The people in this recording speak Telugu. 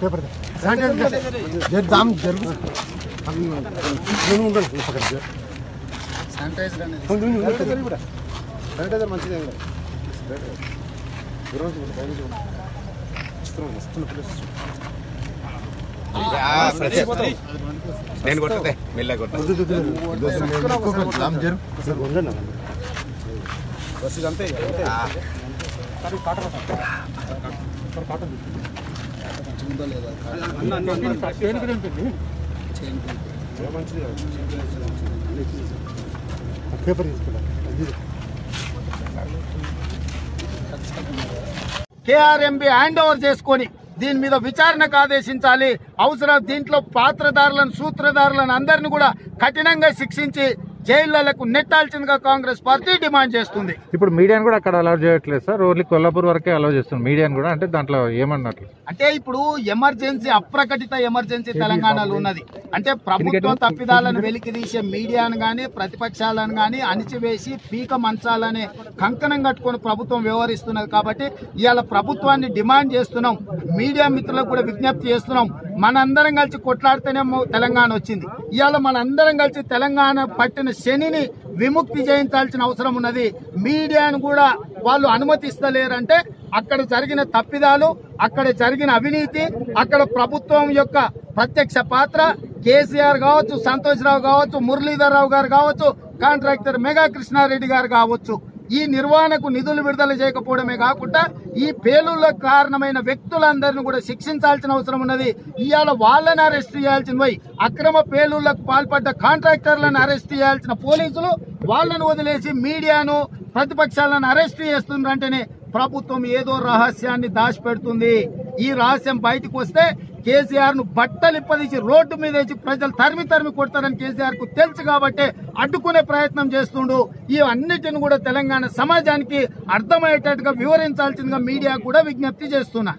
पेपर दे दाम KRMB हैंड ओवर चेसुकोनी दीन मीद विचारणकु आदेशिंचाली अवसरम दींट्लो पात्रधारुलनु सूत्रधारुलनु अंदरिनी कूडा कठिनंगा शिक्षिंची జైలలకు నెట్టాల్సినగా కాంగ్రెస్ పార్టీ డిమాండ్ చేస్తుంది. ఇప్పుడు మీడియాని కూడా అక్కడ అలౌ చేయట్లేదు సార్, ఓన్లీ కొల్లాపూర్ వరకే అలౌ చేస్తున్నారు మీడియాని కూడా. అంటే దాంట్లో ఏమన్నట్లు అంటే ఇప్పుడు ఎమర్జెన్సీ, అప్రకటిత ఎమర్జెన్సీ తెలంగాణలో ఉన్నది. అంటే ప్రభుత్వం తప్పిదాలను వెలికి తీసే మీడియాను గాని ప్రతిపక్షాలను గాని అణిచివేసి పీక మంచాలనే కంకణం కట్టుకొని ప్రభుత్వం వ్యవహరిస్తున్నది. కాబట్టి ఇవాళ ప్రభుత్వాన్ని డిమాండ్ చేస్తున్నాం, మీడియా మిత్రులకు కూడా విజ్ఞప్తి చేస్తున్నాం. మనందరం కలిసి కొట్లాడితేనే తెలంగాణ వచ్చింది. ఇవాళ మనందరం కలిసి తెలంగాణ పట్టిన శనిని విముక్తి చేయించాల్సిన అవసరం ఉన్నది. మీడియాను కూడా వాళ్ళు అనుమతిస్తలేరంటే అక్కడ జరిగిన తప్పిదాలు, అక్కడ జరిగిన అవినీతి, అక్కడ ప్రభుత్వం యొక్క ప్రత్యక్ష పాత్ర, కేసీఆర్ కావచ్చు, సంతోష్రావు కావచ్చు, మురళీధర్ రావు గారు కావచ్చు, కాంట్రాక్టర్ మెగా కృష్ణారెడ్డి గారు కావచ్చు, ఈ నిర్వహణకు నిధులు విడుదల చేయకపోవడమే కాకుండా ఈ పేలుళ్లకు కారణమైన వ్యక్తులందరినీ కూడా శిక్షించాల్సిన అవసరం ఉన్నది. ఇవాళ వాళ్ళని అరెస్ట్ చేయాల్సినవి, అక్రమ పేలుళ్లకు పాల్పడ్డ కాంట్రాక్టర్లను అరెస్ట్ చేయాల్సిన పోలీసులు వాళ్ళను వదిలేసి మీడియాను, ప్రతిపక్షాలను అరెస్ట్ చేస్తున్నారంటేనే ప్రభుత్వం ఏదో రహస్యాన్ని దాచిపెడుతుంది. ఈ రహస్యం బయటకు వస్తే కేసీఆర్ ను బట్టలిప్పదీసి రోడ్డు మీద వేసి ప్రజలు తరిమి తరిమి కొడతారని కేసీఆర్ కు తెలుసు. కాబట్టి అడ్డుకునే ప్రయత్నం చేస్తుండు. ఈ అన్నిటిని కూడా తెలంగాణ సమాజానికి అర్థమయ్యేటట్టుగా వివరించాల్సిందిగా మీడియా కూడా విజ్ఞప్తి చేస్తున్నా.